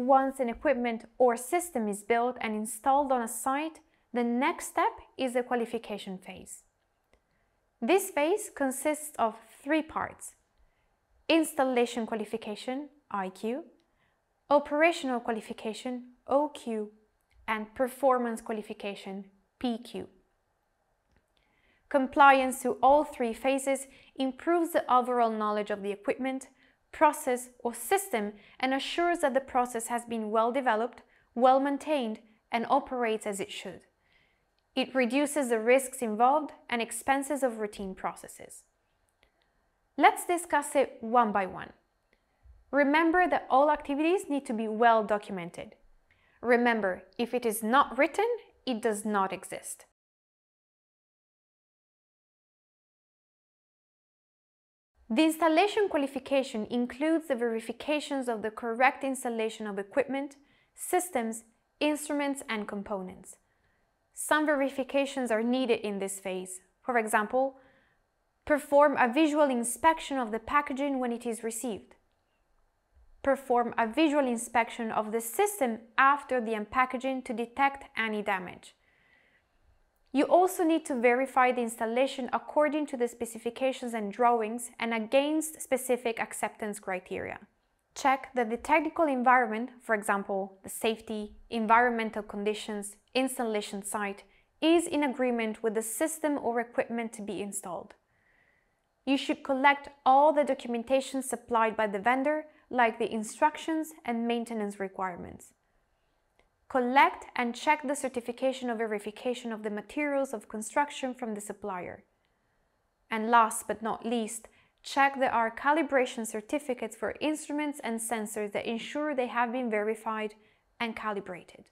once an equipment or system is built and installed on a site, the next step is the qualification phase. This phase consists of three parts: installation qualification, IQ, operational qualification, OQ, and performance qualification, PQ. Compliance to all three phases improves the overall knowledge of the equipment, process, or system and assures that the process has been well developed, well maintained, and operates as it should. It reduces the risks involved and expenses of routine processes. Let's discuss it one by one. Remember that all activities need to be well documented. Remember, if it is not written, it does not exist. The installation qualification includes the verifications of the correct installation of equipment, systems, instruments, and components. Some verifications are needed in this phase. For example, perform a visual inspection of the packaging when it is received. Perform a visual inspection of the system after the unpackaging to detect any damage. You also need to verify the installation according to the specifications and drawings and against specific acceptance criteria. Check that the technical environment, for example, the safety, environmental conditions, installation site, is in agreement with the system or equipment to be installed. You should collect all the documentation supplied by the vendor, like the instructions and maintenance requirements. Collect and check the certification of verification of the materials of construction from the supplier. And last but not least, check there are calibration certificates for instruments and sensors that ensure they have been verified and calibrated.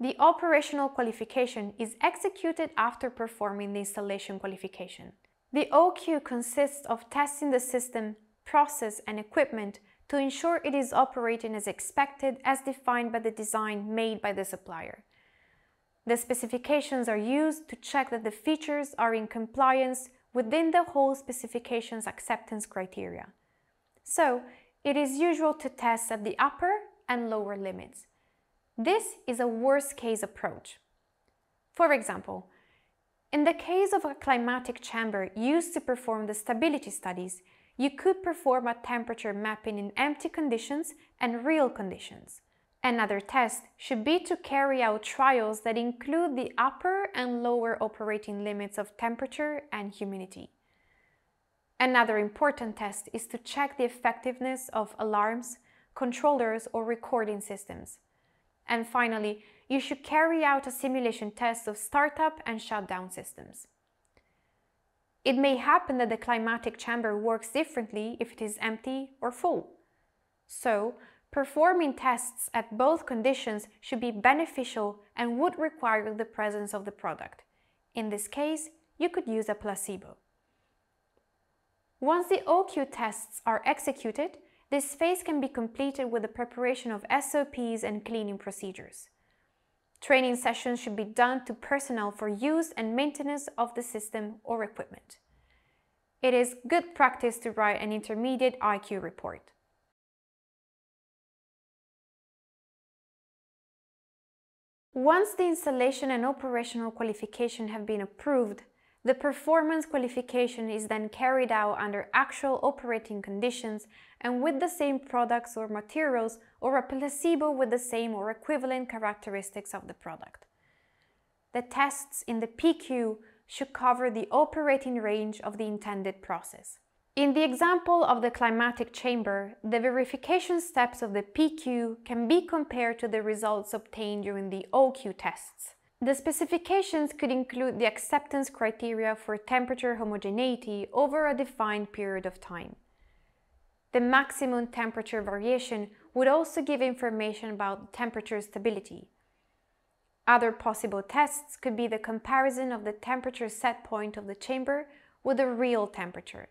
The operational qualification is executed after performing the installation qualification. The OQ consists of testing the system, process, and equipment to ensure it is operating as expected as defined by the design made by the supplier. The specifications are used to check that the features are in compliance within the whole specifications acceptance criteria. So, it is usual to test at the upper and lower limits. This is a worst-case approach. For example, in the case of a climatic chamber used to perform the stability studies, you could perform a temperature mapping in empty conditions and real conditions. Another test should be to carry out trials that include the upper and lower operating limits of temperature and humidity. Another important test is to check the effectiveness of alarms, controllers, or recording systems. And finally, you should carry out a simulation test of startup and shutdown systems. It may happen that the climatic chamber works differently if it is empty or full. So, performing tests at both conditions should be beneficial and would require the presence of the product. In this case, you could use a placebo. Once the OQ tests are executed, this phase can be completed with the preparation of SOPs and cleaning procedures. Training sessions should be done to personnel for use and maintenance of the system or equipment. It is good practice to write an intermediate IQ report. Once the installation and operational qualification have been approved, the performance qualification is then carried out under actual operating conditions and with the same products or materials or a placebo with the same or equivalent characteristics of the product. The tests in the PQ should cover the operating range of the intended process. In the example of the climatic chamber, the verification steps of the PQ can be compared to the results obtained during the OQ tests. The specifications could include the acceptance criteria for temperature homogeneity over a defined period of time. The maximum temperature variation would also give information about temperature stability. Other possible tests could be the comparison of the temperature set point of the chamber with the real temperature.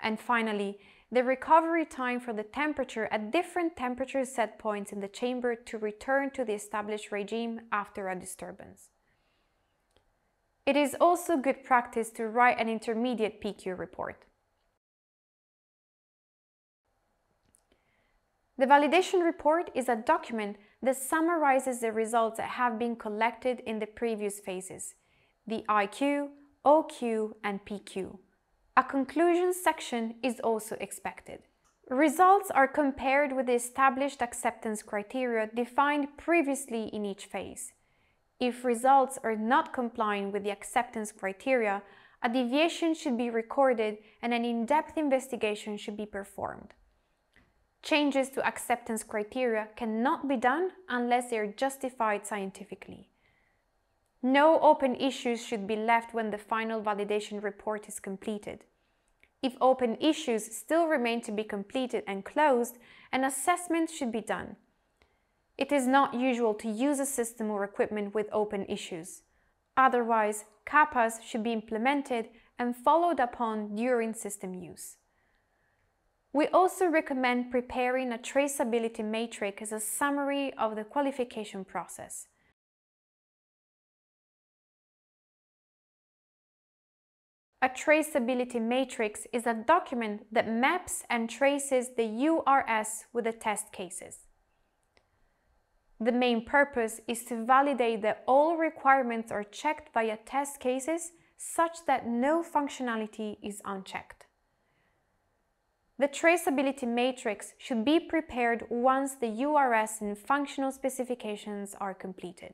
And finally, the recovery time for the temperature at different temperature set points in the chamber to return to the established regime after a disturbance. It is also good practice to write an intermediate PQ report. The validation report is a document that summarizes the results that have been collected in the previous phases, the IQ, OQ, and PQ. A conclusion section is also expected. Results are compared with the established acceptance criteria defined previously in each phase. If results are not complying with the acceptance criteria, a deviation should be recorded and an in-depth investigation should be performed. Changes to acceptance criteria cannot be done unless they are justified scientifically. No open issues should be left when the final validation report is completed. If open issues still remain to be completed and closed, an assessment should be done. It is not usual to use a system or equipment with open issues. Otherwise, CAPAs should be implemented and followed upon during system use. We also recommend preparing a traceability matrix as a summary of the qualification process. A traceability matrix is a document that maps and traces the URS with the test cases. The main purpose is to validate that all requirements are checked via test cases such that no functionality is unchecked. The traceability matrix should be prepared once the URS and functional specifications are completed.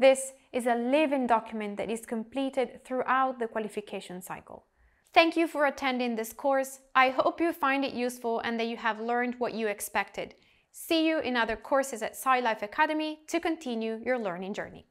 This is a live-in document that is completed throughout the qualification cycle. Thank you for attending this course. I hope you find it useful and that you have learned what you expected. See you in other courses at SciLife Academy to continue your learning journey.